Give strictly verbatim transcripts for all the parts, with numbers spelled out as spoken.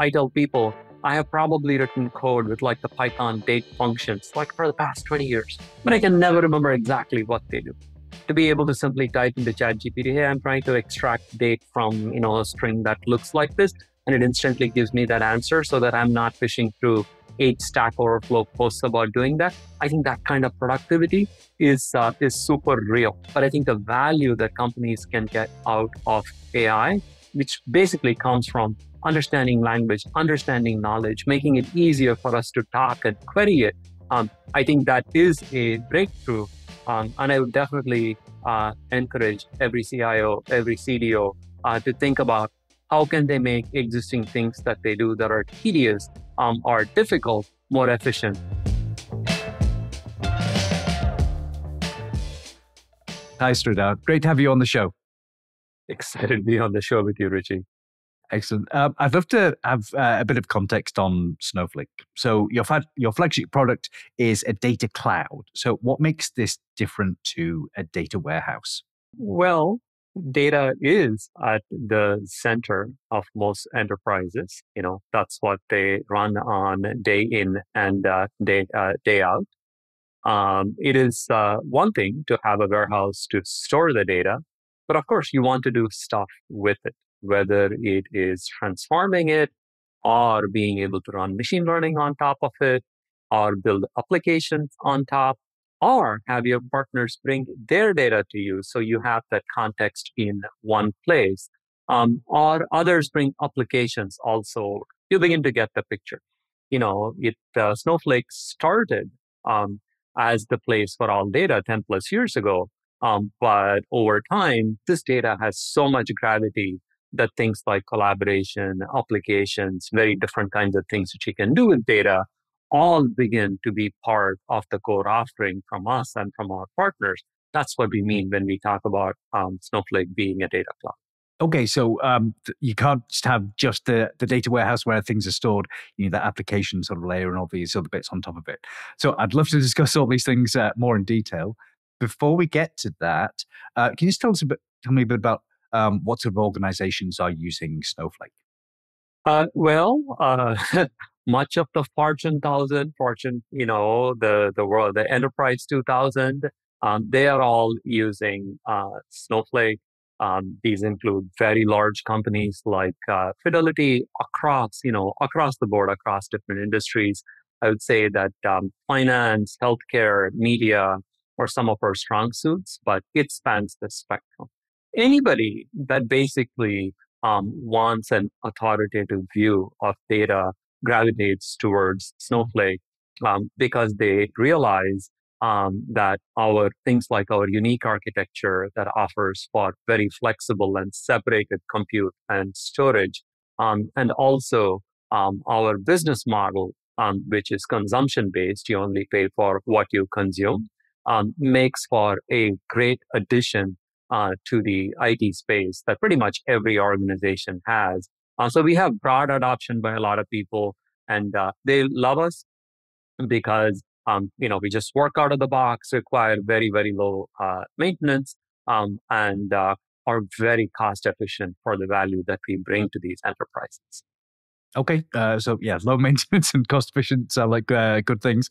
I tell people, I have probably written code with like the Python date functions, like for the past twenty years, but I can never remember exactly what they do. To be able to simply type into ChatGPT, hey, I'm trying to extract date from, you know, a string that looks like this, and it instantly gives me that answer so that I'm not fishing through eight Stack Overflow posts about doing that. I think that kind of productivity is, uh, is super real. But I think the value that companies can get out of A I, which basically comes from understanding language, understanding knowledge, making it easier for us to talk and query it. Um, I think that is a breakthrough. Um, and I would definitely uh, encourage every C I O, every C D O uh, to think about how can they make existing things that they do that are tedious um, or difficult more efficient. Hi, Sridhar. Great to have you on the show. Excited to be on the show with you, Richie. Excellent. Um, I'd love to have uh, a bit of context on Snowflake. So your fa- your flagship product is a data cloud. So what makes this different to a data warehouse? Well, data is at the center of most enterprises. You know, that's what they run on day in and uh, day uh, day out. Um, it is uh, one thing to have a warehouse to store the data, but of course you want to do stuff with it, whether it is transforming it or being able to run machine learning on top of it or build applications on top or have your partners bring their data to you so you have that context in one place um, or others bring applications also. You begin to get the picture. You know, it uh, Snowflake started um, as the place for all data ten plus years ago, um, but over time, this data has so much gravity that things like collaboration, applications, very different kinds of things that you can do with data all begin to be part of the core offering from us and from our partners. That's what we mean when we talk about um, Snowflake being a data cloud. Okay, so um, you can't just have just the, the data warehouse where things are stored. You need that application sort of layer and all these other bits on top of it. So I'd love to discuss all these things uh, more in detail. Before we get to that, uh, can you just tell us a bit, tell me a bit about Um, what sort of organizations are using Snowflake? Uh, well, uh, much of the Fortune one thousand, Fortune, you know, the the world, the Enterprise two thousand, um, they are all using uh, Snowflake. Um, these include very large companies like uh, Fidelity across, you know, across the board, across different industries. I would say that um, finance, healthcare, media are some of our strong suits, but it spans the spectrum. Anybody that basically um, wants an authoritative view of data gravitates towards Snowflake um, because they realize um, that our things like our unique architecture that offers for very flexible and separated compute and storage, um, and also um, our business model, um, which is consumption-based, you only pay for what you consume, um, makes for a great addition Uh, to the I T space that pretty much every organization has. Uh, so we have broad adoption by a lot of people, and uh, they love us because um, you know we just work out of the box, require very very low uh, maintenance, um, and uh, are very cost efficient for the value that we bring to these enterprises. Okay, uh, so yeah, low maintenance and cost efficient sound like uh, good things.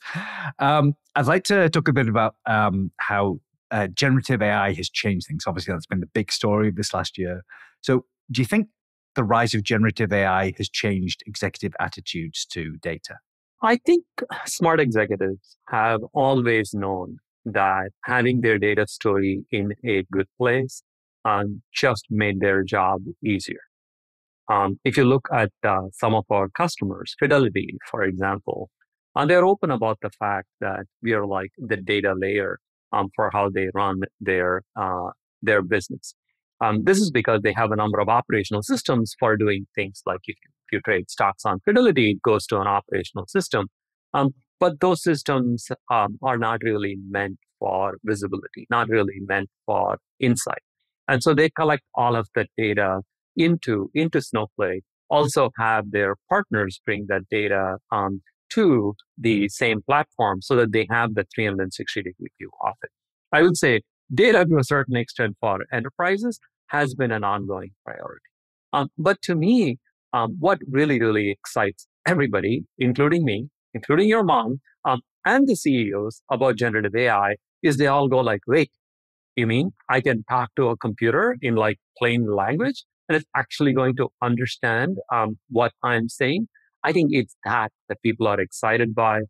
Um, I'd like to talk a bit about um, how. Uh, generative A I has changed things. Obviously, that's been the big story of this last year. So do you think the rise of generative A I has changed executive attitudes to data? I think smart executives have always known that having their data story in a good place um, just made their job easier. Um, if you look at uh, some of our customers, Fidelity, for example, and they're open about the fact that we are like the data layer Um, for how they run their uh, their business. Um, this is because they have a number of operational systems for doing things like if you, if you trade stocks on Fidelity, it goes to an operational system. Um, but those systems um, are not really meant for visibility, not really meant for insight. And so they collect all of the data into, into Snowflake, also have their partners bring that data um, to the same platform so that they have the three sixty degree view of it. I would say data to a certain extent for enterprises has been an ongoing priority. Um, but to me, um, what really, really excites everybody, including me, including your mom, um, and the C E Os about generative A I is they all go like, wait, you mean I can talk to a computer in like plain language and it's actually going to understand um, what I'm saying? I think it's that that people are excited by.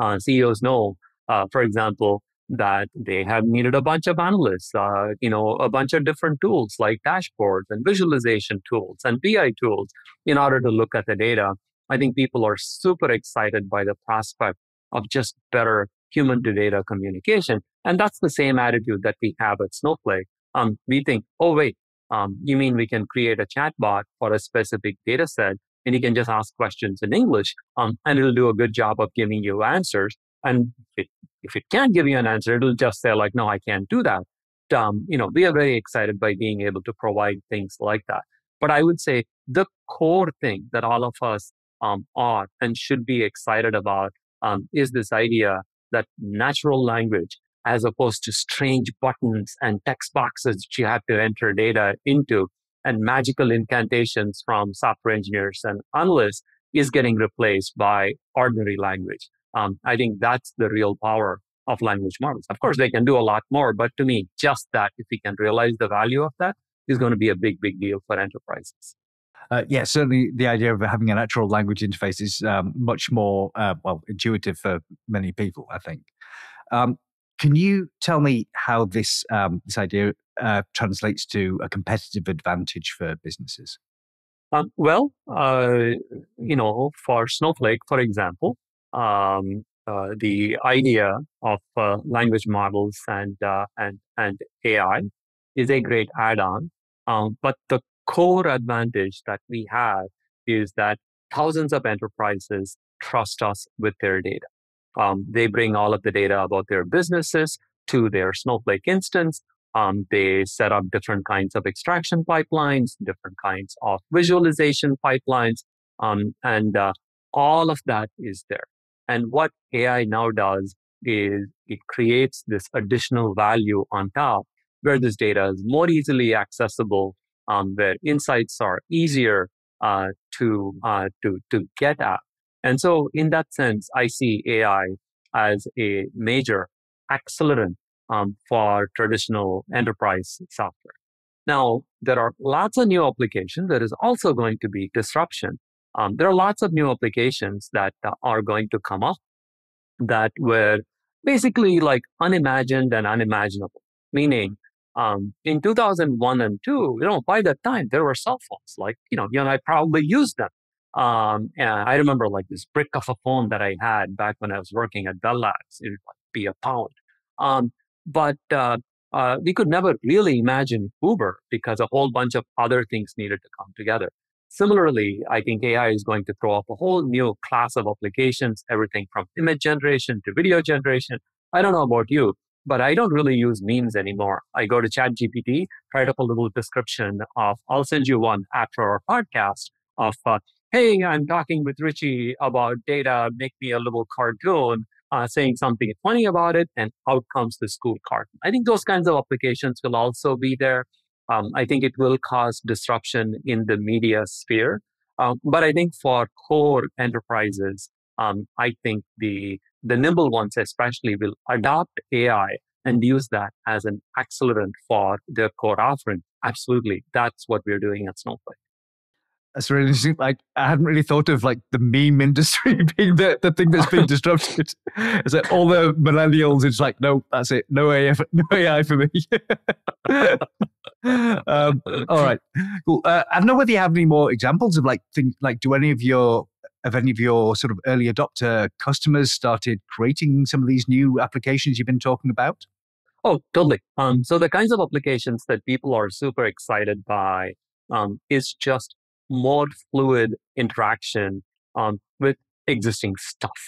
Uh, C E Os know, uh, for example, that they have needed a bunch of analysts, uh, you know, a bunch of different tools like dashboards and visualization tools and B I tools in order to look at the data. I think people are super excited by the prospect of just better human to data communication. And that's the same attitude that we have at Snowflake. Um, we think, oh, wait, um, you mean we can create a chatbot for a specific data set and you can just ask questions in English um, and it'll do a good job of giving you answers. And it, if it can't give you an answer, it'll just say like, no, I can't do that. Um, you know, we are very excited by being able to provide things like that. But I would say the core thing that all of us um, are and should be excited about um, is this idea that natural language, as opposed to strange buttons and text boxes that you have to enter data into, and magical incantations from software engineers and analysts, is getting replaced by ordinary language. Um, I think that's the real power of language models. Of course, they can do a lot more, but to me, just that, if we can realize the value of that, is going to be a big, big deal for enterprises. Uh, yeah, certainly the idea of having a natural language interface is um, much more, uh, well, intuitive for many people, I think. Um, can you tell me how this um, this idea uh, translates to a competitive advantage for businesses? Um, well, uh, you know, for Snowflake, for example, Um, uh, the idea of uh, language models and uh, and and A I is a great add-on. Um, but the core advantage that we have is that thousands of enterprises trust us with their data. Um, they bring all of the data about their businesses to their Snowflake instance. Um, they set up different kinds of extraction pipelines, different kinds of visualization pipelines, um, and uh, all of that is there. And what A I now does is it creates this additional value on top, where this data is more easily accessible, um, where insights are easier uh, to uh, to to get at. And so, in that sense, I see A I as a major accelerant um, for traditional enterprise software. Now, there are lots of new applications. There is also going to be disruption. Um, there are lots of new applications that uh, are going to come up that were basically like unimagined and unimaginable. Meaning, um, in two thousand one and two, you know, by that time there were cell phones. Like, you know, you and I probably used them. Um, and I remember like this brick of a phone that I had back when I was working at Bell Labs. It would like, be a pound. Um, but uh, uh, we could never really imagine Uber because a whole bunch of other things needed to come together. Similarly, I think A I is going to throw up a whole new class of applications, everything from image generation to video generation. I don't know about you, but I don't really use memes anymore. I go to ChatGPT, write up a little description of, I'll send you one after our podcast of, uh, hey, I'm talking with Richie about data, make me a little cartoon, uh, saying something funny about it, and out comes this cool cartoon. I think those kinds of applications will also be there. Um, I think it will cause disruption in the media sphere. Um, but I think for core enterprises, um, I think the the nimble ones especially will adopt A I and use that as an accelerant for their core offering. Absolutely. That's what we're doing at Snowflake. That's really interesting. Like, I hadn't really thought of like the meme industry being the, the thing that's been disrupted. It's like all the millennials, it's like, no, that's it. No A I for, no A I for me. um, all right. Cool. Uh, I don't know whether you have any more examples of like things like do any of your have any of your sort of early adopter customers started creating some of these new applications you've been talking about? Oh, totally. Um, so the kinds of applications that people are super excited by um, is just more fluid interaction um, with existing stuff.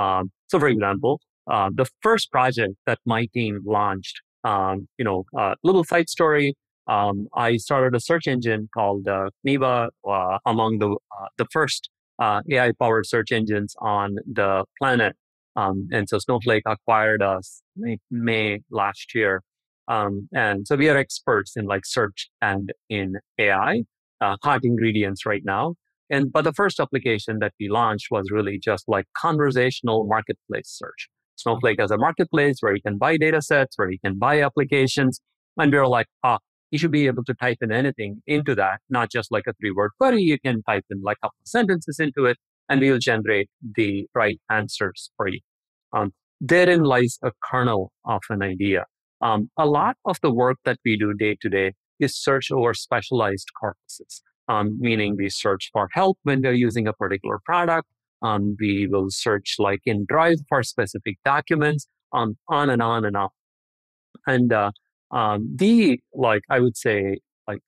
Um, so, for example, uh, the first project that my team launched, um, you know, a uh, little side story. Um, I started a search engine called uh, Neva, uh, among the uh, the first uh, A I-powered search engines on the planet. Um, and so, Snowflake acquired us in May last year, um, and so we are experts in like search and in A I. uh, hot ingredients right now. And but the first application that we launched was really just like conversational marketplace search. Snowflake as a marketplace where you can buy data sets, where you can buy applications. And we were like, ah, you should be able to type in anything into that, not just like a three-word query. You can type in like a couple of sentences into it, and we'll generate the right answers for you. Um, therein lies a kernel of an idea. Um, a lot of the work that we do day to day is search over specialized corpuses, um, meaning we search for help when we're using a particular product. Um, we will search like in Drive for specific documents, um, on and on and on. And uh, um, the, like, I would say, like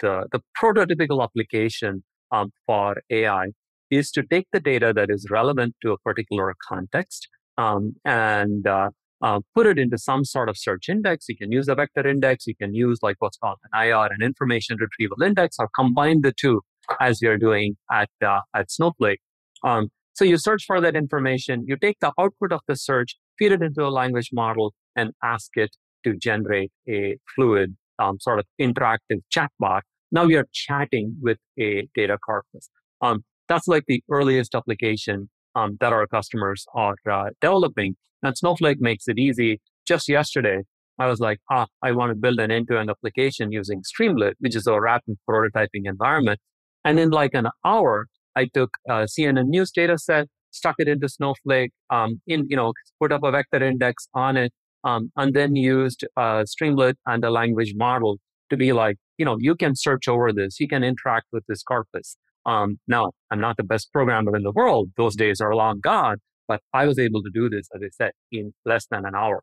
the, the prototypical application um, for A I is to take the data that is relevant to a particular context um, and uh, uh, put it into some sort of search index. You can use a vector index. You can use like what's called an I R, an information retrieval index, or combine the two as you're doing at, uh, at Snowflake. Um, so you search for that information. You take the output of the search, feed it into a language model, and ask it to generate a fluid um, sort of interactive chatbot. Now you're chatting with a data corpus. Um, That's like the earliest application um, that our customers are uh, developing. And Snowflake makes it easy. Just yesterday, I was like, ah, I want to build an end-to-end application using Streamlit, which is a rapid prototyping environment. And in like an hour, I took a C N N news data set, stuck it into Snowflake, um, in, you know, put up a vector index on it, um, and then used uh, Streamlit and the language model to be like, you know, you can search over this, you can interact with this corpus. Um, now, I'm not the best programmer in the world. Those days are long gone, but I was able to do this, as I said, in less than an hour.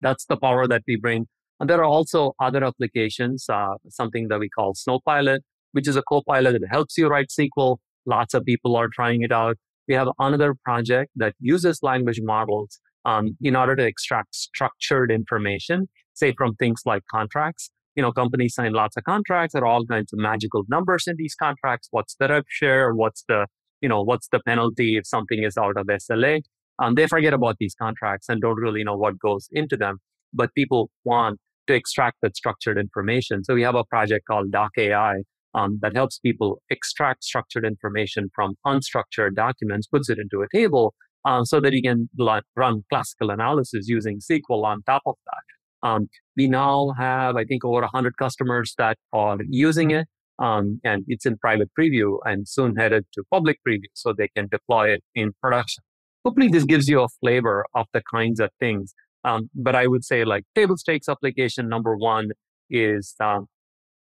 That's the power that we bring. And there are also other applications, uh, something that we call Snowpilot, which is a co-pilot that helps you write S Q L. Lots of people are trying it out. We have another project that uses language models um, in order to extract structured information, say from things like contracts. You know, companies sign lots of contracts. There are all kinds of magical numbers in these contracts. What's the rev share? What's the, you know, what's the penalty if something is out of S L A? Um, they forget about these contracts and don't really know what goes into them. But people want to extract that structured information. So we have a project called Doc A I um, that helps people extract structured information from unstructured documents, puts it into a table um, so that you can run classical analysis using S Q L on top of that. Um, we now have, I think, over one hundred customers that are using it, um, and it's in private preview and soon headed to public preview so they can deploy it in production. Hopefully, this gives you a flavor of the kinds of things. Um, but I would say, like, table stakes application number one is um,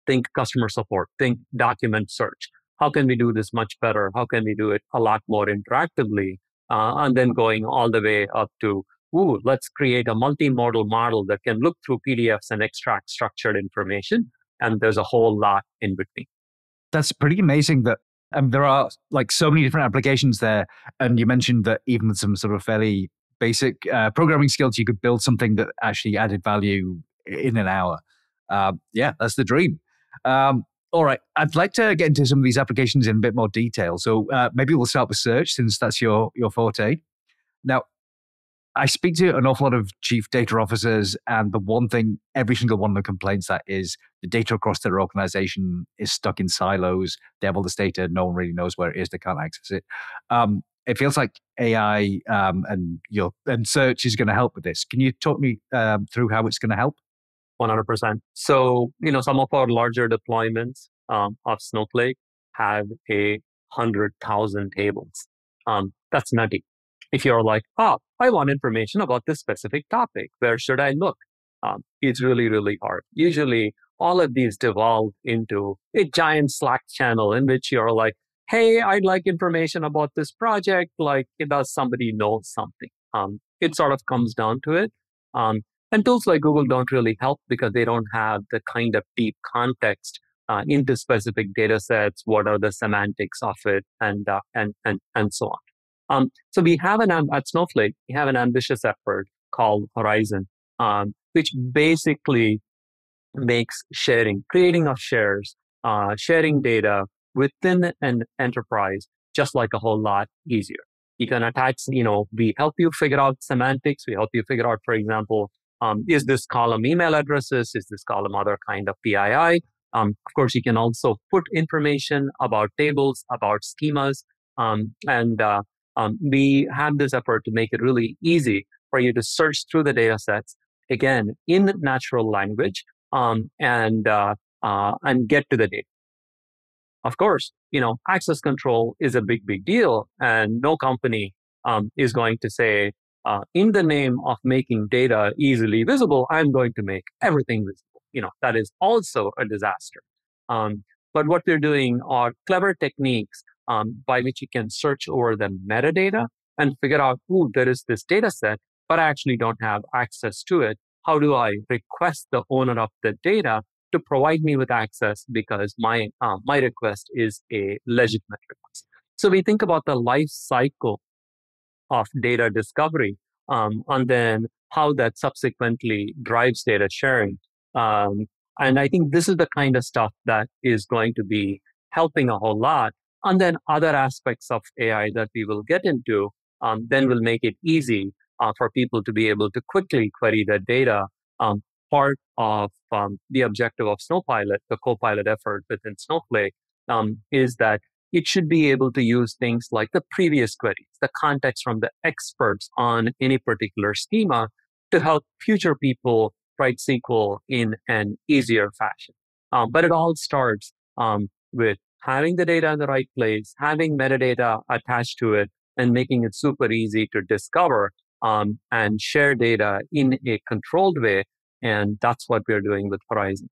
think customer support, think document search. How can we do this much better? How can we do it a lot more interactively? Uh, and then going all the way up to ooh, let's create a multimodal model that can look through P D Fs and extract structured information. And there's a whole lot in between. That's pretty amazing that um, there are like so many different applications there. And you mentioned that even with some sort of fairly basic uh, programming skills, you could build something that actually added value in an hour. Uh, yeah, that's the dream. Um, all right. I'd like to get into some of these applications in a bit more detail. So uh, maybe we'll start with search since that's your, your forte. Now, I speak to an awful lot of chief data officers, and the one thing every single one of them complains that is the data across their organization is stuck in silos. They have all this data. No one really knows where it is. They can't access it. Um, it feels like A I um, and your and search is going to help with this. Can you talk me um, through how it's going to help? one hundred percent. So, you know, some of our larger deployments um, of Snowflake have a one hundred thousand tables. Um, that's nutty. If you're like, oh, I want information about this specific topic, where should I look? Um, it's really, really hard. Usually, all of these devolve into a giant Slack channel in which you're like, hey, I'd like information about this project. Like, does somebody know something? Um, it sort of comes down to it. Um, and tools like Google don't really help because they don't have the kind of deep context uh, into specific data sets. What are the semantics of it? And, uh, and, and, and so on. Um, so we have an, at Snowflake, we have an ambitious effort called Horizon, um, which basically makes sharing, creating of shares, uh, sharing data within an enterprise, just like a whole lot easier. You can attach, you know, we help you figure out semantics. We help you figure out, for example, um, is this column email addresses? Is this column other kind of P I I? Um, of course, you can also put information about tables, about schemas, um, and uh, um, we have this effort to make it really easy for you to search through the data sets, again, in natural language, um, and uh, uh, and get to the data. Of course, you know, access control is a big, big deal, and no company um, is going to say, uh, in the name of making data easily visible, I'm going to make everything visible. You know, that is also a disaster. Um, but what we're doing are clever techniques um, by which you can search over the metadata and figure out, ooh, there is this data set, but I actually don't have access to it. How do I request the owner of the data to provide me with access, because my uh, my request is a legitimate request? So we think about the life cycle of data discovery, um, and then how that subsequently drives data sharing. Um, and I think this is the kind of stuff that is going to be helping a whole lot. And then other aspects of A I that we will get into, um, then will make it easy uh, for people to be able to quickly query the data. Um, part of um, the objective of Snowpilot, the co-pilot effort within Snowflake, um, is that it should be able to use things like the previous queries, the context from the experts on any particular schema, to help future people write S Q L in an easier fashion. Um, but it all starts um, with having the data in the right place, having metadata attached to it, and making it super easy to discover um, and share data in a controlled way. And that's what we're doing with Horizon.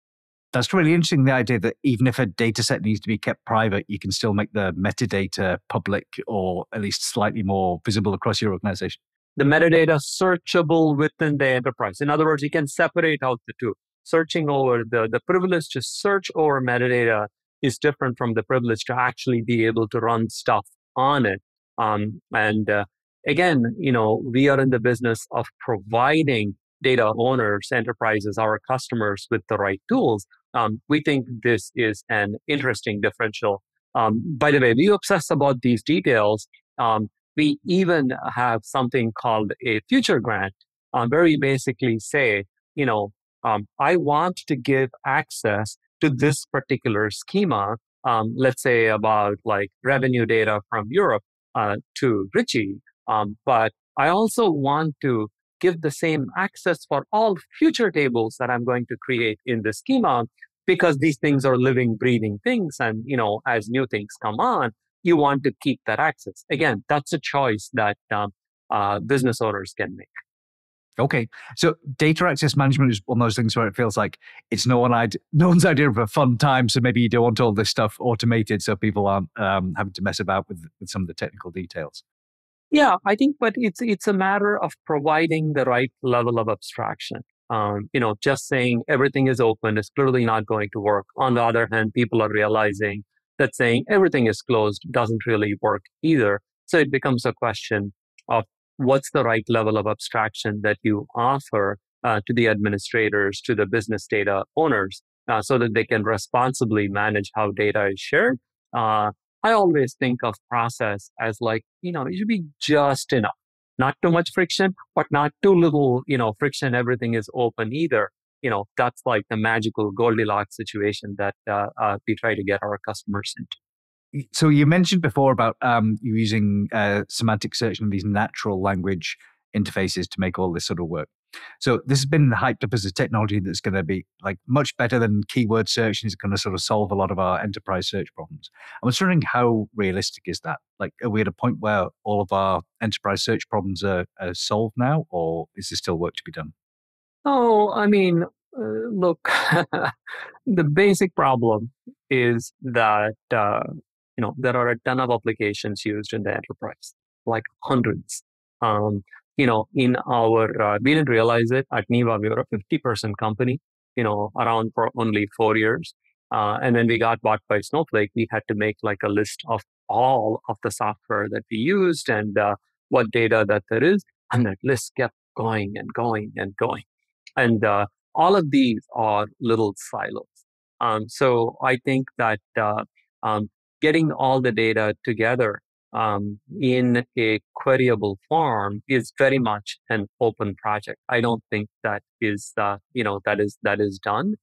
That's really interesting, the idea that even if a data set needs to be kept private, you can still make the metadata public, or at least slightly more visible across your organization. The metadata searchable within the enterprise. In other words, you can separate out the two. Searching over the, the privilege to search over metadata is different from the privilege to actually be able to run stuff on it. Um, and uh, again, you know, we are in the business of providing data owners, enterprises, our customers with the right tools. Um, we think this is an interesting differential. Um, by the way, we obsess about these details. Um, we even have something called a future grant, um, where we basically say, you know, um, I want to give access to this particular schema, um, let's say about like revenue data from Europe uh, to Richie, um, but I also want to give the same access for all future tables that I'm going to create in the schema, because these things are living, breathing things. And, you know, as new things come on, you want to keep that access. Again, that's a choice that um, uh, business owners can make. Okay. So data access management is one of those things where it feels like it's no, one idea, no one's idea of a fun time. So maybe you don't want all this stuff automated so people aren't um, having to mess about with, with some of the technical details. Yeah, I think, but it's it's a matter of providing the right level of abstraction. Um, you know, just saying everything is open is clearly not going to work. On the other hand, people are realizing that saying everything is closed doesn't really work either. So it becomes a question of what's the right level of abstraction that you offer uh, to the administrators, to the business data owners, uh, so that they can responsibly manage how data is shared. Uh, I always think of process as like, you know, it should be just enough, not too much friction, but not too little, you know, friction. Everything is open either. You know, that's like the magical Goldilocks situation that uh, uh, we try to get our customers into. So you mentioned before about um, you using uh, semantic search and these natural language interfaces to make all this sort of work. So this has been hyped up as a technology that's going to be like much better than keyword search, and it's going to sort of solve a lot of our enterprise search problems. I was wondering, how realistic is that? Like, are we at a point where all of our enterprise search problems are, are solved now, or is there still work to be done? Oh, I mean, uh, look, the basic problem is that, uh, you know, there are a ton of applications used in the enterprise, like hundreds. Um, You know, in our, uh, we didn't realize it, at Neva, we were a fifty person company, you know, around for only four years. Uh, and when we got bought by Snowflake, we had to make like a list of all of the software that we used and uh, what data that there is. And that list kept going and going and going. And uh, all of these are little silos. Um, so I think that uh, um, getting all the data together Um, in a queryable form is very much an open project. I don't think that is, uh, you know, that is that is done.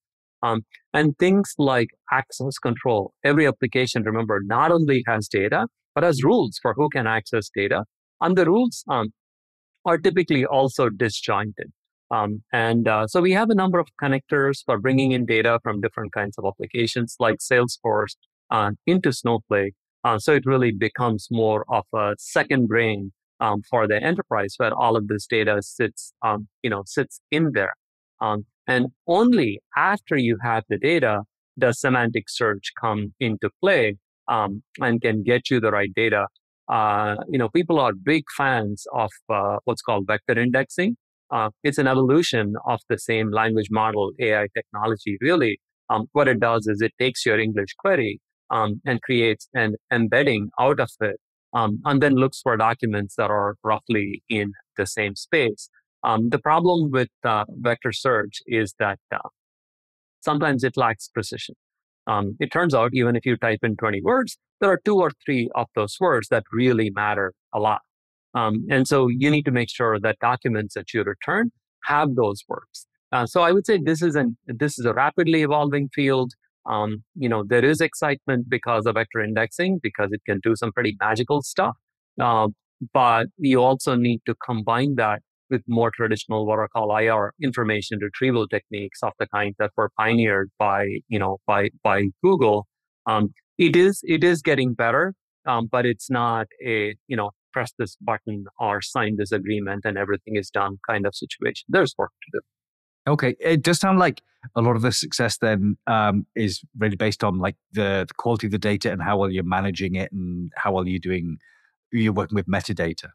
Um, and things like access control. Every application, remember, not only has data, but has rules for who can access data. And the rules um, are typically also disjointed. Um, and uh, so we have a number of connectors for bringing in data from different kinds of applications like Salesforce uh, into Snowflake. Uh, so it really becomes more of a second brain um, for the enterprise where all of this data sits, um, you know, sits in there. Um, and only after you have the data does semantic search come into play um, and can get you the right data. Uh, you know, people are big fans of uh, what's called vector indexing. Uh, it's an evolution of the same language model A I technology, really. Um, what it does is it takes your English query um, and creates an embedding out of it, um, and then looks for documents that are roughly in the same space. Um, the problem with uh, vector search is that uh, sometimes it lacks precision. Um, it turns out, even if you type in twenty words, there are two or three of those words that really matter a lot. Um, and so you need to make sure that documents that you return have those words. Uh, so I would say this is an this is a rapidly evolving field. Um, you know, there is excitement because of vector indexing, because it can do some pretty magical stuff. Uh, but you also need to combine that with more traditional, what I call I R, information retrieval techniques of the kind that were pioneered by, you know, by by Google. Um, it is it is getting better, um, but it's not a, you know, press this button or sign this agreement and everything is done kind of situation. There's work to do. Okay. It does sound like a lot of the success then um, is really based on like the, the quality of the data and how well you're managing it and how well you're doing, you're working with metadata.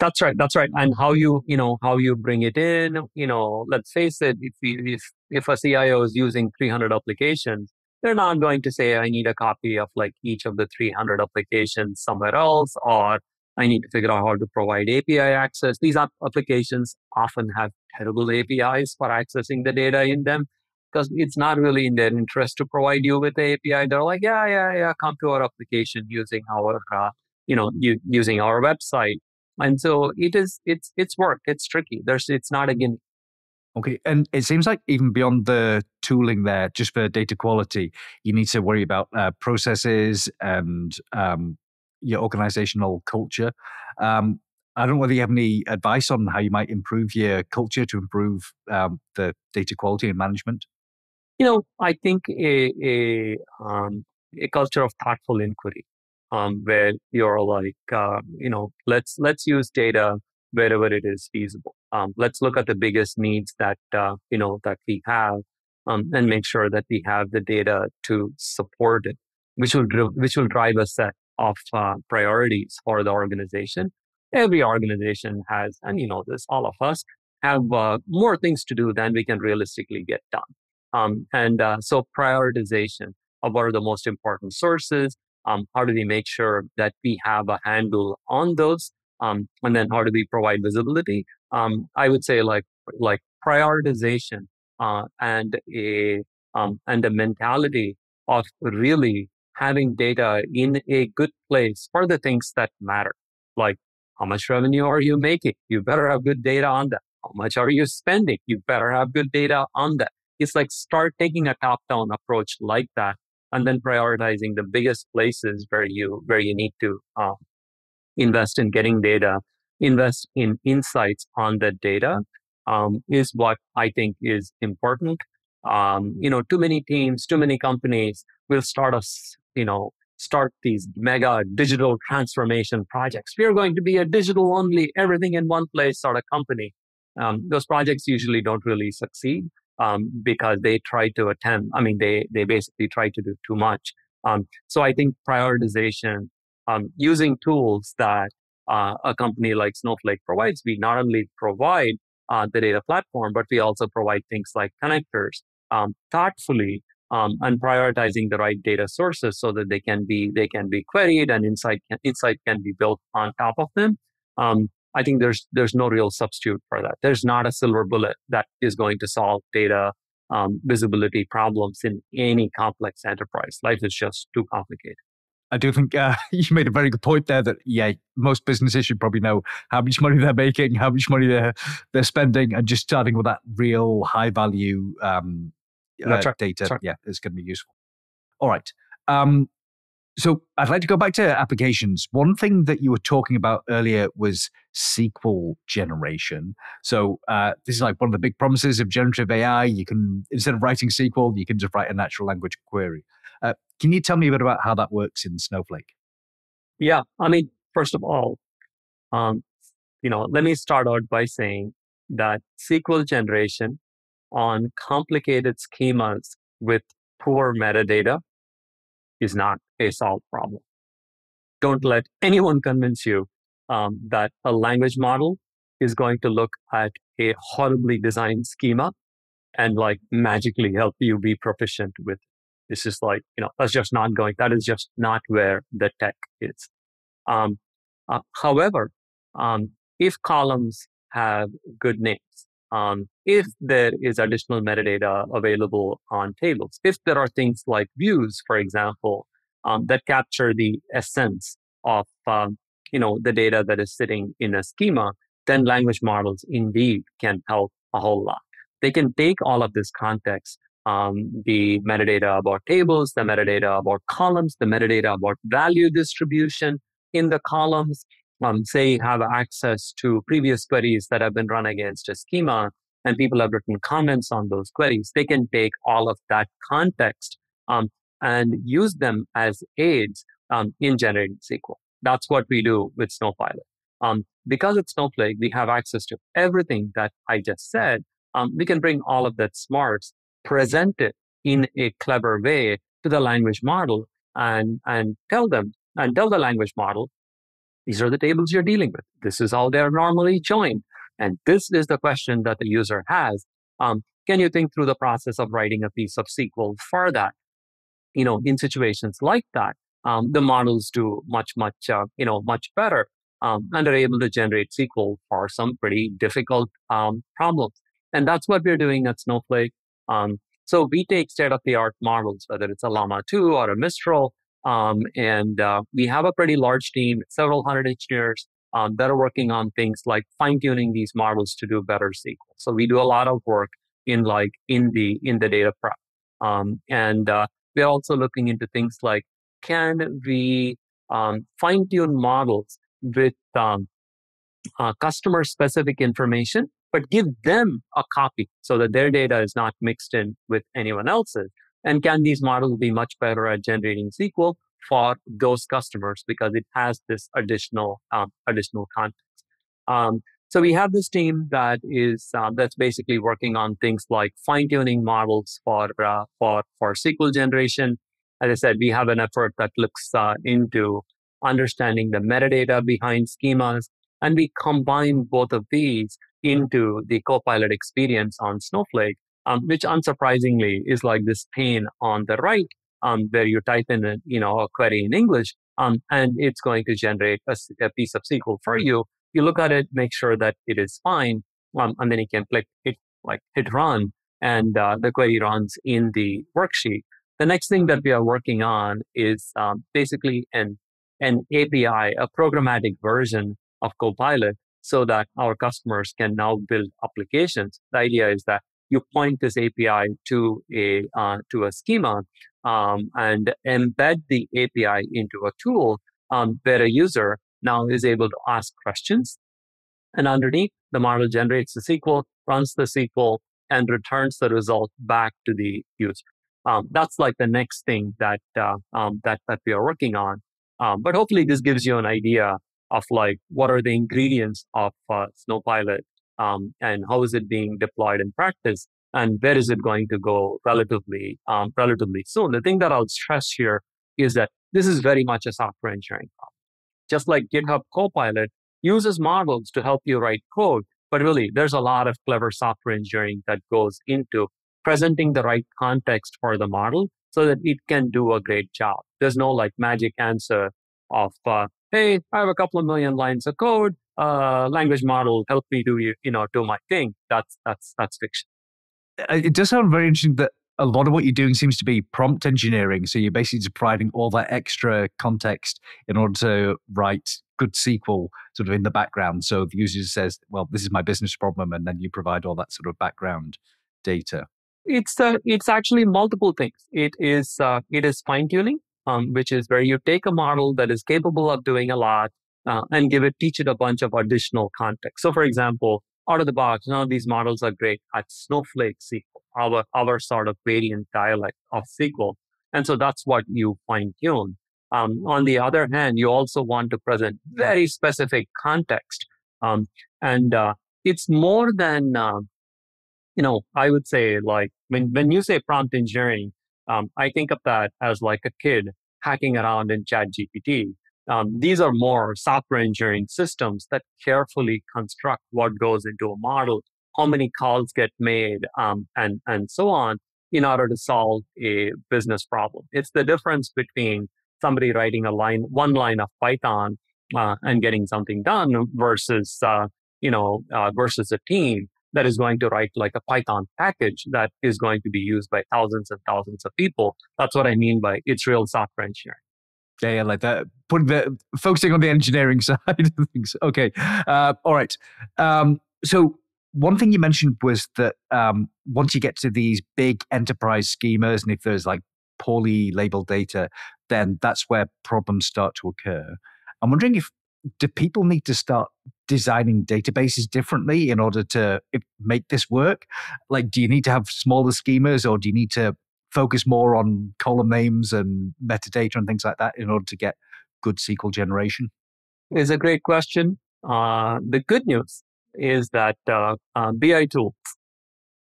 That's right. That's right. And how you, you know, how you bring it in, you know, let's face it, if, if, if a C I O is using three hundred applications, they're not going to say, I need a copy of like each of the three hundred applications somewhere else, or I need to figure out how to provide A P I access. These applications often have terrible A P Is for accessing the data in them because it's not really in their interest to provide you with the A P I. They're like, yeah, yeah, yeah, come to our application using our, uh, you know, u- using our website. And so it is. It's it's work. It's tricky. There's. It's not a gimme. Okay, and it seems like even beyond the tooling there, just for data quality, you need to worry about uh, processes and um, your organizational culture. Um, I don't know whether you have any advice on how you might improve your culture to improve um, the data quality and management. You know, I think a a, um, a culture of thoughtful inquiry. Um, where you're like, uh, you know, let's let's use data wherever it is feasible. Um, let's look at the biggest needs that uh, you know that we have, um, and make sure that we have the data to support it, which will which will drive a set of uh, priorities for the organization. Every organization has, and you know this, all of us have uh, more things to do than we can realistically get done. Um, and uh, so prioritization of what are the most important sources. Um, how do we make sure that we have a handle on those? Um, and then how do we provide visibility? Um, I would say like like prioritization uh, and a um, and a mentality of really having data in a good place for the things that matter. Like how much revenue are you making? You better have good data on that. How much are you spending? You better have good data on that. It's like start taking a top-down approach like that. And then prioritizing the biggest places where you where you need to uh, invest in getting data, invest in insights on that data um, is what I think is important. Um, you know, too many teams, too many companies will start us, you know, start these mega digital transformation projects. We are going to be a digital only, everything in one place sort of company. Um, those projects usually don't really succeed. Um, because they try to attempt, I mean, they they basically try to do too much. Um, so I think prioritization, um, using tools that uh, a company like Snowflake provides, we not only provide uh, the data platform, but we also provide things like connectors um, thoughtfully um, and prioritizing the right data sources so that they can be they can be queried and insight can, insight can be built on top of them. Um, I think there's there's no real substitute for that. There's not a silver bullet that is going to solve data um, visibility problems in any complex enterprise. Life is just too complicated. I do think uh, you made a very good point there that, yeah, most businesses should probably know how much money they're making, how much money they're, they're spending, and just starting with that real high value um, uh, no, track, data track. Yeah, is going to be useful. All right. Um, so I'd like to go back to applications. One thing that you were talking about earlier was sequel generation. So uh, this is like one of the big promises of generative A I. You can, instead of writing sequel, you can just write a natural language query. Uh, can you tell me a bit about how that works in Snowflake? Yeah. I mean, first of all, um, you know, let me start out by saying that sequel generation on complicated schemas with poor metadata is not a solved problem. Don't let anyone convince you um, that a language model is going to look at a horribly designed schema and like magically help you be proficient with it. It's just like, you know, that's just not going, that is just not where the tech is. Um, uh, however, um, if columns have good names, um, if there is additional metadata available on tables, if there are things like views, for example, um, that capture the essence of, um, you know, the data that is sitting in a schema, then language models indeed can help a whole lot. They can take all of this context, um, the metadata about tables, the metadata about columns, the metadata about value distribution in the columns, Um, say have access to previous queries that have been run against a schema and people have written comments on those queries. They can take all of that context um, and use them as aids um, in generating sequel. That's what we do with Snowpilot. Um, because it's Snowflake, we have access to everything that I just said. Um, we can bring all of that smarts, present it in a clever way to the language model and, and tell them, and tell the language model, these are the tables you're dealing with. This is how they're normally joined. And this is the question that the user has. Um, can you think through the process of writing a piece of sequel for that? You know, in situations like that, um, the models do much, much, uh, you know, much better um, and are able to generate sequel for some pretty difficult um, problems. And that's what we're doing at Snowflake. Um, so we take state-of-the-art models, whether it's a Llama two or a Mistral, Um, and uh, we have a pretty large team, several hundred engineers um, that are working on things like fine-tuning these models to do better sequel. So we do a lot of work in like in the in the data prep, um, and uh, we're also looking into things like can we um, fine-tune models with um, uh, customer-specific information, but give them a copy so that their data is not mixed in with anyone else's. And can these models be much better at generating sequel for those customers because it has this additional um, additional context? Um, so we have this team that is uh, that's basically working on things like fine-tuning models for uh, for for sequel generation. As I said, we have an effort that looks uh, into understanding the metadata behind schemas, and we combine both of these into the Copilot experience on Snowflake. Um, which unsurprisingly is like this pane on the right, um, where you type in a, you know, a query in English, um, and it's going to generate a, a piece of sequel for you. You look at it, make sure that it is fine, um, and then you can click it, like hit run, and uh, the query runs in the worksheet. The next thing that we are working on is um, basically an an A P I, a programmatic version of Copilot, so that our customers can now build applications. The idea is that you point this A P I to a uh, to a schema um, and embed the A P I into a tool um, where a user now is able to ask questions. And underneath, the model generates the sequel, runs the sequel, and returns the result back to the user. Um, that's like the next thing that uh, um, that that we are working on. Um, but hopefully, this gives you an idea of like what are the ingredients of uh, Snowpilot. Um, and how is it being deployed in practice, and where is it going to go relatively um, relatively soon? The thing that I'll stress here is that this is very much a software engineering problem. Just like GitHub Copilot uses models to help you write code, but really there's a lot of clever software engineering that goes into presenting the right context for the model so that it can do a great job. There's no like magic answer of, uh, hey, I have a couple of million lines of code. Uh, language model help me do you you know do my thing. That's that's that's fiction. It does sound very interesting that a lot of what you're doing seems to be prompt engineering. So you're basically just providing all that extra context in order to write good sequel sort of in the background. So the user says, "Well, this is my business problem," and then you provide all that sort of background data. It's uh, it's actually multiple things. It is uh, it is fine tuning, um, which is where you take a model that is capable of doing a lot uh, and give it teach it a bunch of additional context. So, for example, out of the box, none of these models are great at Snowflake S Q L, our our sort of variant dialect of S Q L, and so that's what you fine tune. Um, on the other hand, you also want to present very specific context, um, and uh, it's more than. Uh, You know, I would say like when, when you say prompt engineering, um, I think of that as like a kid hacking around in ChatGPT. Um, these are more software engineering systems that carefully construct what goes into a model, how many calls get made, um, and and so on in order to solve a business problem. It's the difference between somebody writing a line, one line of Python uh, and getting something done versus, uh, you know, uh, versus a team that is going to write like a Python package that is going to be used by thousands and thousands of people. That's what I mean by it's real software engineering. Yeah, yeah, like that. Put the focusing on the engineering side of things. Okay, uh, all right. Um, so one thing you mentioned was that um, once you get to these big enterprise schemas, and if there's like poorly labeled data, then that's where problems start to occur. I'm wondering if do people need to start designing databases differently in order to make this work? Like, do you need to have smaller schemas, or do you need to focus more on column names and metadata and things like that in order to get good S Q L generation? It's a great question. Uh, the good news is that uh, uh, B I tools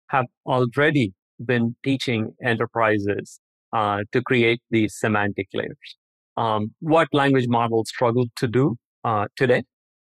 have already been teaching enterprises uh, to create these semantic layers. Um, what language models struggle to do Uh, today,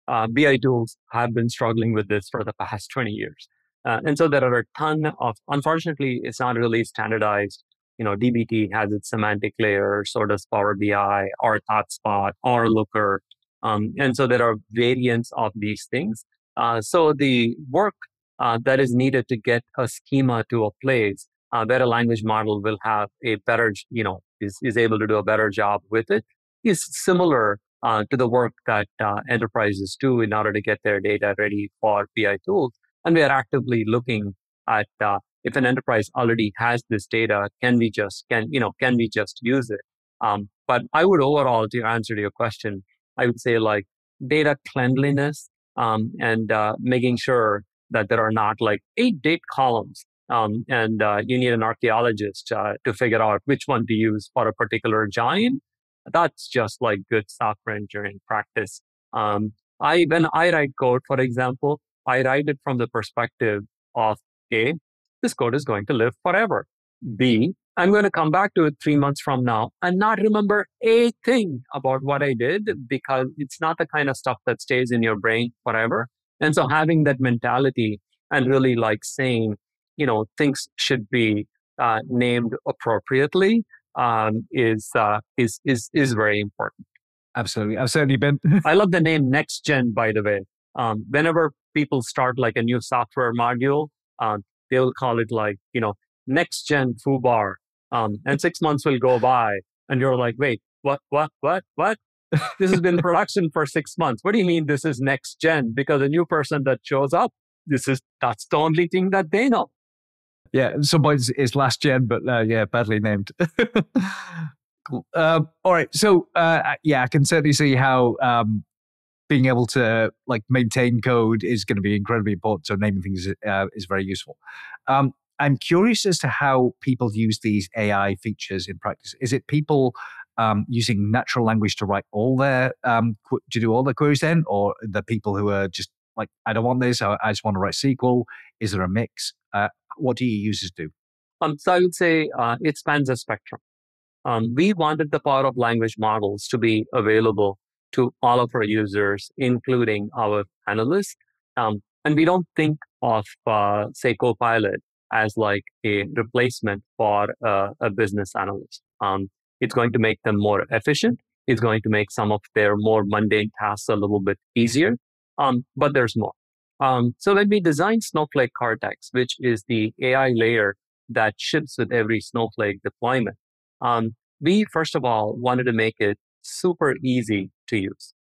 uh, B I tools have been struggling with this for the past twenty years. Uh, and so there are a ton of, unfortunately, it's not really standardized. You know, D B T has its semantic layer, so does Power B I, or ThoughtSpot, or Looker. Um, and so there are variants of these things. Uh, so the work uh, that is needed to get a schema to a place uh, where a language model will have a better, you know, is, is able to do a better job with it is similar Uh, to the work that uh, enterprises do in order to get their data ready for B I tools. And we are actively looking at uh, if an enterprise already has this data, can we just can you know can we just use it? Um, but I would overall, to answer to your question, I would say like data cleanliness um, and uh, making sure that there are not like eight date columns, um, and uh, you need an archaeologist uh, to figure out which one to use for a particular giant. That's just like good software engineering practice. Um, I when I write code, for example, I write it from the perspective of A, this code is going to live forever. B, I'm going to come back to it three months from now and not remember a thing about what I did, because it's not the kind of stuff that stays in your brain forever. And so having that mentality and really like saying, you know, things should be uh, named appropriately. Um, is uh, is is is very important. Absolutely, I've certainly been. I love the name Next Gen, by the way. Um, whenever people start like a new software module, um, they will call it like you know Next Gen Foobar, um, and six months will go by, and you're like, wait, what, what, what, what? This has been in production for six months. What do you mean this is Next Gen? Because a new person that shows up, this is that's the only thing that they know. Yeah, somebody's it's last gen, but uh, yeah, badly named. Cool. Um, all right, so uh, yeah, I can certainly see how um, being able to like maintain code is going to be incredibly important. So naming things uh, is very useful. Um, I'm curious as to how people use these A I features in practice. Is it people um, using natural language to write all their um, qu- to do all their queries then, or the people who are just like, I don't want this, I, I just want to write S Q L? Is there a mix? Uh, What do your users do? Um, so I would say uh, it spans a spectrum. Um, we wanted the power of language models to be available to all of our users, including our analysts. Um, and we don't think of, uh, say, Copilot as like a replacement for uh, a business analyst. Um, it's going to make them more efficient. It's going to make some of their more mundane tasks a little bit easier. Um, but there's more. Um, so when we designed Snowflake Cortex, which is the A I layer that ships with every Snowflake deployment, um, we, first of all, wanted to make it super easy to use.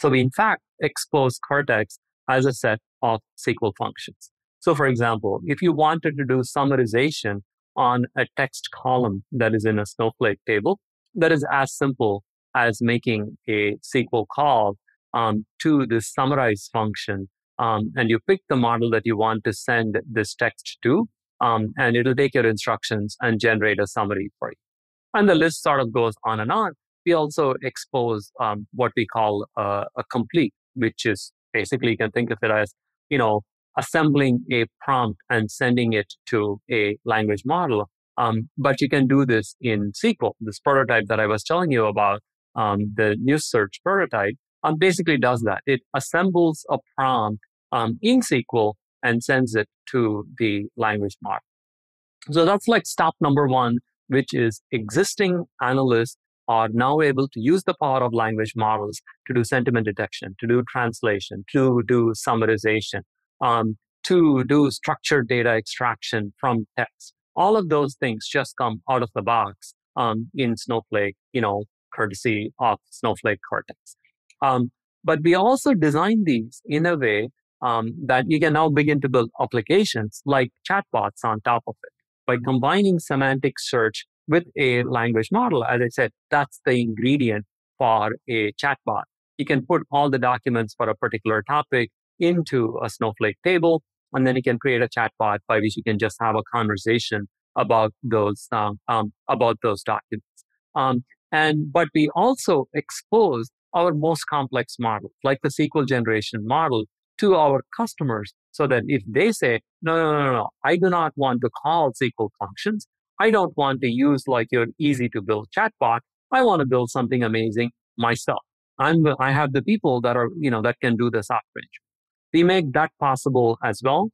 So we, in fact, exposed Cortex as a set of S Q L functions. So for example, if you wanted to do summarization on a text column that is in a Snowflake table, that is as simple as making a S Q L call um, to the summarize function. Um, and you pick the model that you want to send this text to, um, and it'll take your instructions and generate a summary for you. And the list sort of goes on and on. We also expose um, what we call uh, a complete, which is basically, you can think of it as, you know, assembling a prompt and sending it to a language model. Um, but you can do this in S Q L. This prototype that I was telling you about, um, the news search prototype, um, basically does that. It assembles a prompt um, in S Q L and sends it to the language model. So that's like stop number one, which is existing analysts are now able to use the power of language models to do sentiment detection, to do translation, to do summarization, um, to do structured data extraction from text. All of those things just come out of the box um, in Snowflake, you know, courtesy of Snowflake Cortex. Um, but we also design these in a way um, that you can now begin to build applications like chatbots on top of it. By combining semantic search with a language model, as I said, that's the ingredient for a chatbot. You can put all the documents for a particular topic into a Snowflake table, and then you can create a chatbot by which you can just have a conversation about those um, um, about those documents. Um, and but we also expose our most complex model, like the S Q L generation model, to our customers, so that if they say, no, no, no, no, I do not want to call S Q L functions. I don't want to use like your easy to build chatbot. I want to build something amazing myself. I'm, I have the people that are, you know, that can do this outreach. We make that possible as well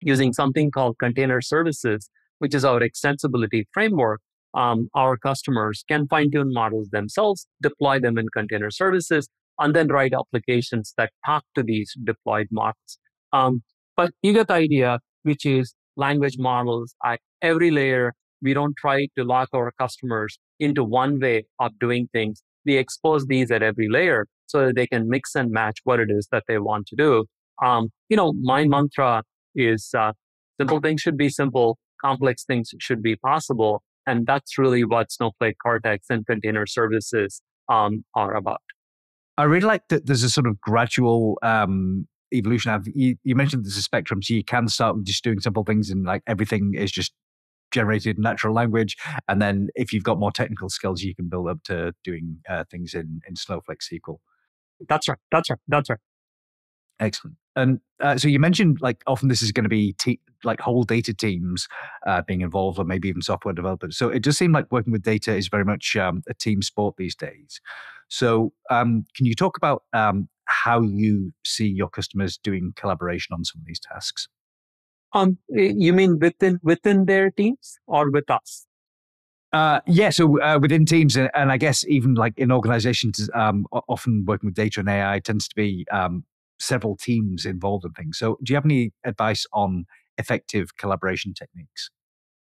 using something called container services, which is our extensibility framework. Um, our customers can fine tune models themselves, deploy them in container services, and then write applications that talk to these deployed models. Um, but you get the idea, which is language models at every layer. We don't try to lock our customers into one way of doing things. We expose these at every layer so that they can mix and match what it is that they want to do. Um, you know, my mantra is uh, simple things should be simple, complex things should be possible. And that's really what Snowflake Cortex and container services um, are about. I really like that there's a sort of gradual um, evolution. You, you mentioned there's a spectrum, so you can start with just doing simple things and like everything is just generated in natural language. And then if you've got more technical skills, you can build up to doing uh, things in, in Snowflake S Q L. That's right. That's right. That's right. Excellent. And uh, so you mentioned like often this is going to be te- like whole data teams uh, being involved, or maybe even software developers. So it does seem like working with data is very much um, a team sport these days. So um, can you talk about um, how you see your customers doing collaboration on some of these tasks? Um, you mean within within their teams or with us? Uh, yeah, so uh, within teams, and, and I guess even like in organizations, um, often working with data and A I tends to be um, several teams involved in things. So do you have any advice on effective collaboration techniques?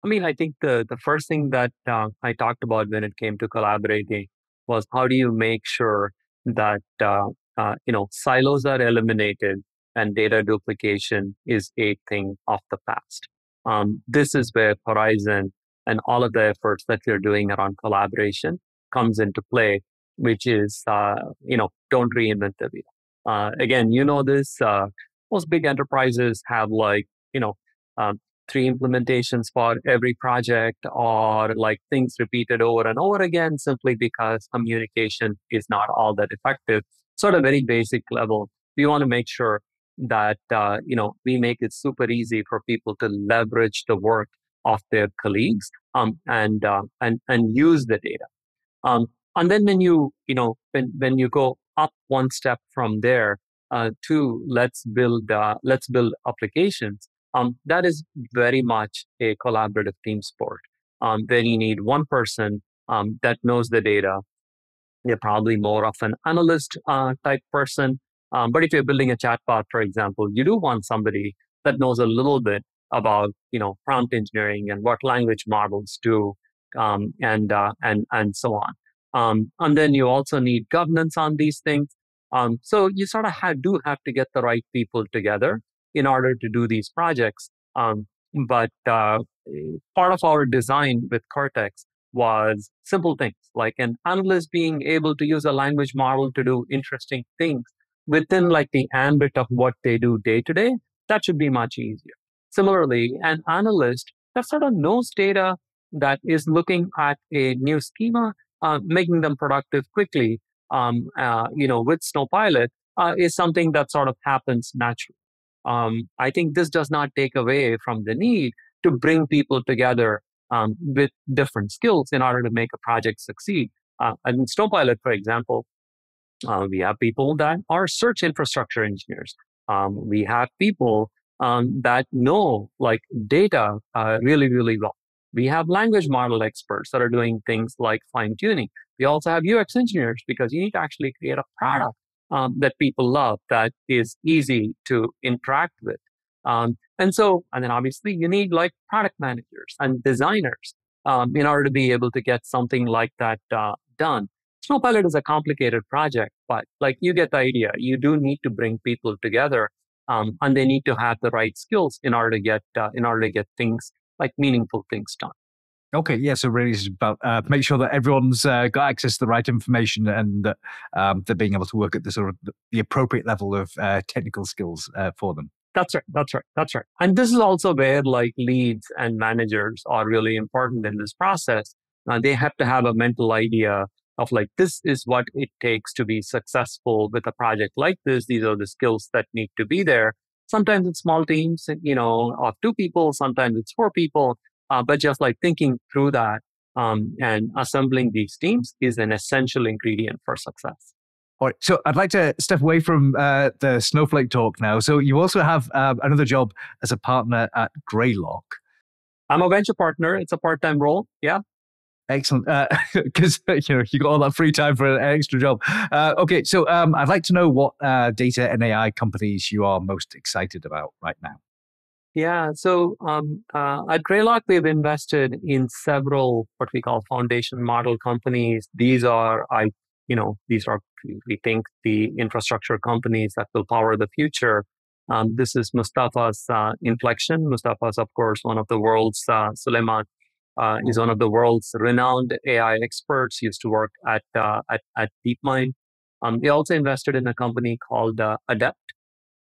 I mean, I think the, the first thing that uh, I talked about when it came to collaborating was how do you make sure that, uh, uh, you know, silos are eliminated and data duplication is a thing of the past. Um, this is where Horizon and all of the efforts that we're doing around collaboration comes into play, which is, uh, you know, don't reinvent the wheel. Uh, again, you know this, uh, most big enterprises have like, you know, um, three implementations for every project, or like things repeated over and over again, simply because communication is not all that effective. So at a very basic level, we want to make sure that, uh, you know, we make it super easy for people to leverage the work of their colleagues um, and, uh, and, and use the data. Um, and then when you, you know, when, when you go up one step from there uh, to let's build, uh, let's build applications, um, that is very much a collaborative team sport. Um, then you need one person um, that knows the data. They're probably more of an analyst uh, type person. Um, but if you're building a chatbot, for example, you do want somebody that knows a little bit about, you know, prompt engineering and what language models do, um, and uh, and and so on. Um, and then you also need governance on these things. Um, so you sort of have, do have to get the right people together in order to do these projects. Um, but uh, part of our design with Cortex was simple things, like an analyst being able to use a language model to do interesting things within like the ambit of what they do day to day. That should be much easier. Similarly, an analyst that sort of knows data, that is looking at a new schema, uh, making them productive quickly, um, uh, you know, with Snowpilot uh, is something that sort of happens naturally. Um, I think this does not take away from the need to bring people together um, with different skills in order to make a project succeed. Uh, and Snowpilot, for example, uh, we have people that are search infrastructure engineers. Um, we have people um, that know like data uh, really, really well. We have language model experts that are doing things like fine tuning. We also have U X engineers because you need to actually create a product um, that people love, that is easy to interact with. Um, and so, and then obviously you need like product managers and designers um, in order to be able to get something like that uh, done. Snowpilot is a complicated project, but like you get the idea. You do need to bring people together um, and they need to have the right skills in order to get, uh, in order to get things like meaningful things done. Okay, yeah, so really it's about uh, make sure that everyone's uh, got access to the right information and that um, they're being able to work at the sort of the appropriate level of uh, technical skills uh, for them. That's right, that's right, that's right. And this is also where like leads and managers are really important in this process. Uh, they have to have a mental idea of like, this is what it takes to be successful with a project like this. These are the skills that need to be there. Sometimes it's small teams, you know, of two people, sometimes it's four people, uh, but just like thinking through that um, and assembling these teams is an essential ingredient for success. All right. So I'd like to step away from uh, the Snowflake talk now. So you also have uh, another job as a partner at Greylock. I'm a venture partner. It's a part-time role. Yeah. Excellent, because uh, you know you got all that free time for an extra job. Uh, okay, so um, I'd like to know what uh, data and A I companies you are most excited about right now. Yeah, so um, uh, at Greylock, we've invested in several what we call foundation model companies. These are, I, you know, these are we think the infrastructure companies that will power the future. Um, this is Mustafa's uh, Inflection. Mustafa's, of course, one of the world's uh, Suleyman. Uh, he's one of the world's renowned A I experts. He used to work at uh, at, at DeepMind. Um, he also invested in a company called uh, Adept.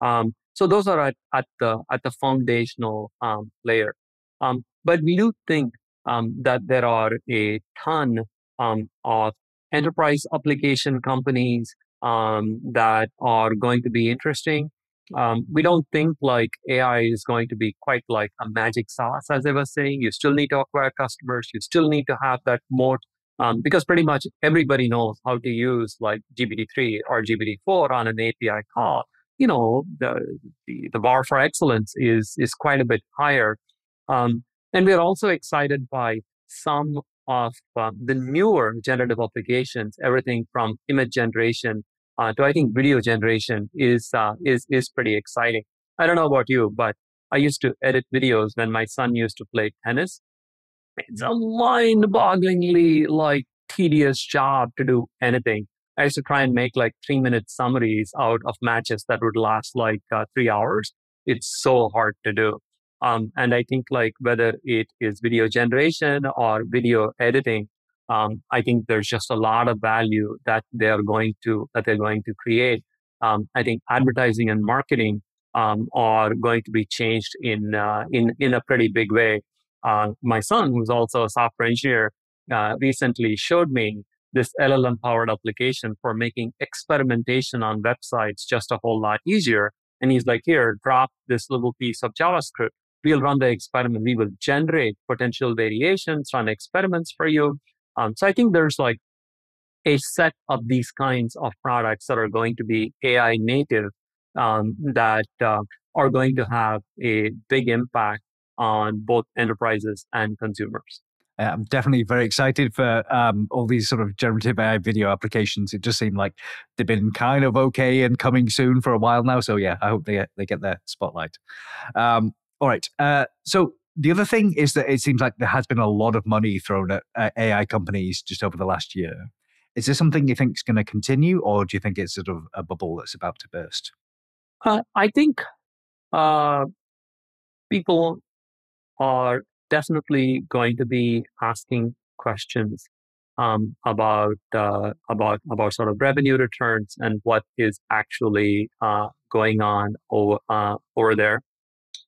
Um, so those are at, at the at the foundational um, layer. Um, but we do think um, that there are a ton um, of enterprise application companies um, that are going to be interesting. Um, we don't think like A I is going to be quite like a magic sauce, as I was saying. You still need to acquire customers. You still need to have that moat um, because pretty much everybody knows how to use like G P T three or G P T four on an A P I call. You know, the the, the bar for excellence is is quite a bit higher. Um, and we're also excited by some of uh, the newer generative applications, everything from image generation Uh, so I think video generation is uh, is is pretty exciting. I don't know about you, but I used to edit videos when my son used to play tennis. It's a mind-bogglingly like tedious job to do anything. I used to try and make like three-minute summaries out of matches that would last like uh, three hours. It's so hard to do. Um, and I think like whether it is video generation or video editing, Um, I think there's just a lot of value that they are going to that they're going to create. Um, I think advertising and marketing um, are going to be changed in uh, in in a pretty big way. Uh, my son, who's also a software engineer, uh, recently showed me this L L M powered application for making experimentation on websites just a whole lot easier. And he's like, "Here, drop this little piece of JavaScript. We'll run the experiment. We will generate potential variations, run experiments for you." Um, so I think there's like a set of these kinds of products that are going to be A I native um, that uh, are going to have a big impact on both enterprises and consumers. I'm definitely very excited for um, all these sort of generative A I video applications. It just seemed like they've been kind of okay and coming soon for a while now. So yeah, I hope they they get their spotlight. Um, all right, uh, so. The other thing is that it seems like there has been a lot of money thrown at uh, A I companies just over the last year. Is this something you think is going to continue, or do you think it's sort of a bubble that's about to burst? Uh, I think uh, people are definitely going to be asking questions um, about uh, about about sort of revenue returns and what is actually uh, going on over uh, over there.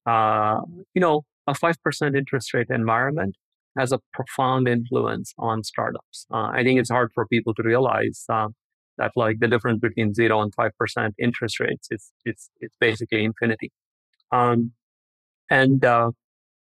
Uh, you know, a five percent interest rate environment has a profound influence on startups. Uh, I think it's hard for people to realize uh, that, like, the difference between zero and five percent interest rates is it's it's basically infinity. Um, and uh,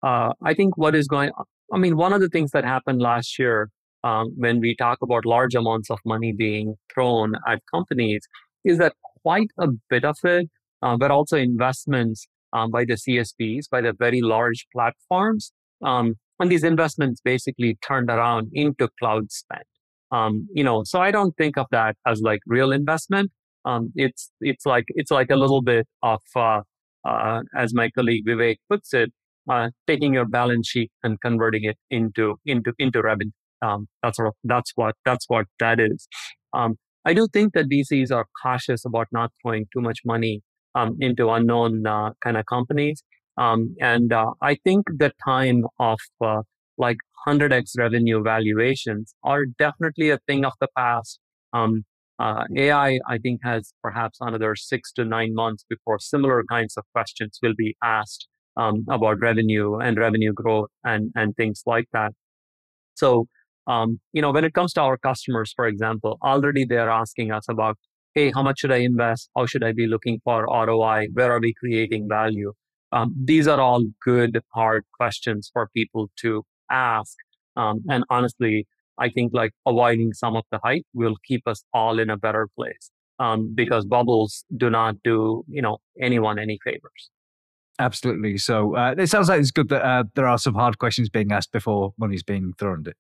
uh, I think what is going, I mean, one of the things that happened last year um, when we talk about large amounts of money being thrown at companies is that quite a bit of it, uh, but also investments um, by the C S Ps, by the very large platforms. Um, And these investments basically turned around into cloud spend. Um, you know, so I don't think of that as like real investment. Um, it's it's like it's like a little bit of, uh, uh, as my colleague Vivek puts it, uh, taking your balance sheet and converting it into into into revenue. Um, that's sort of that's what that's what that is. Um, I do think that V Cs are cautious about not throwing too much money um, into unknown uh, kind of companies. Um, and uh, I think the time of uh, like one hundred x revenue valuations are definitely a thing of the past. Um, uh, A I, I think, has perhaps another six to nine months before similar kinds of questions will be asked um, about revenue and revenue growth and, and things like that. So, um, you know, when it comes to our customers, for example, already they're asking us about, hey, how much should I invest? How should I be looking for R O I? Where are we creating value? Um, these are all good, hard questions for people to ask. Um, and honestly, I think like avoiding some of the hype will keep us all in a better place um, because bubbles do not do, you know, anyone any favors. Absolutely. So uh, it sounds like it's good that uh, there are some hard questions being asked before money's being thrown at it.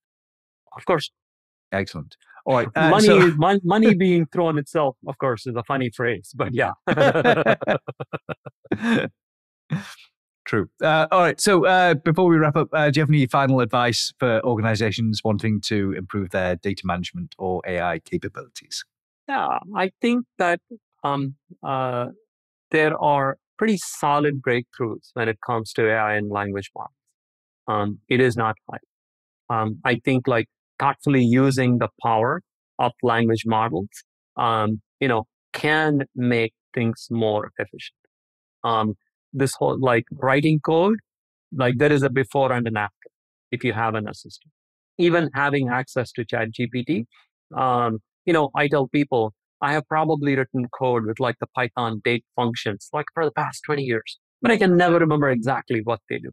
Of course. Excellent. All right. Uh, money, so... mon- money being thrown itself, of course, is a funny phrase, but yeah. True. Uh, all right. So uh, before we wrap up, uh, do you have any final advice for organizations wanting to improve their data management or A I capabilities? Yeah, I think that um, uh, there are pretty solid breakthroughs when it comes to A I and language models. Um, it is not hype. Um, I think like thoughtfully using the power of language models, um, you know, can make things more efficient. Um, This whole like writing code, like there is a before and an after if you have an assistant. Even having access to ChatGPT, um, you know, I tell people I have probably written code with like the Python date functions like for the past twenty years, but I can never remember exactly what they do.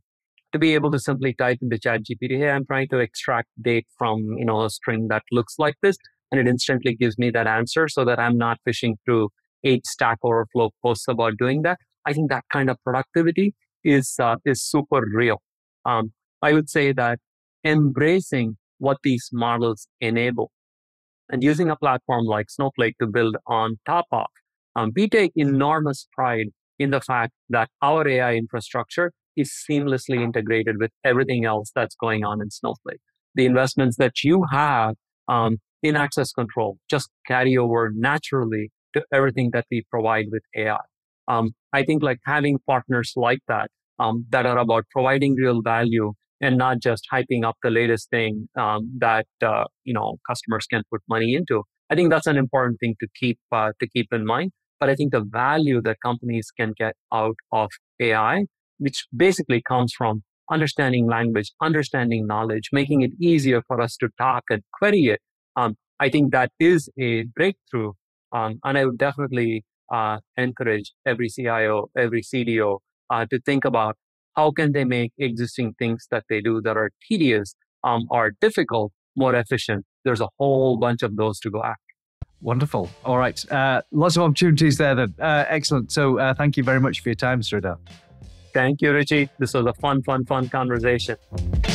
To be able to simply type into ChatGPT, hey, I'm trying to extract date from, you know, a string that looks like this, and it instantly gives me that answer so that I'm not fishing through eight Stack Overflow posts about doing that. I think that kind of productivity is uh, is super real. Um, I would say that embracing what these models enable and using a platform like Snowflake to build on top of, um, we take enormous pride in the fact that our A I infrastructure is seamlessly integrated with everything else that's going on in Snowflake. The investments that you have um, in access control just carry over naturally to everything that we provide with A I. Um, I think like having partners like that, um, that are about providing real value and not just hyping up the latest thing um, that uh, you know customers can put money into. I think that's an important thing to keep uh, to keep in mind. But I think the value that companies can get out of A I, which basically comes from understanding language, understanding knowledge, making it easier for us to talk and query it. Um, I think that is a breakthrough, um, and I would definitely. Uh, encourage every C I O, every C D O uh, to think about how can they make existing things that they do that are tedious um, or difficult more efficient. There's a whole bunch of those to go after. Wonderful. All right. Uh, lots of opportunities there then. Uh, excellent. So uh, thank you very much for your time, Sridhar. Thank you, Richie. This was a fun, fun, fun conversation.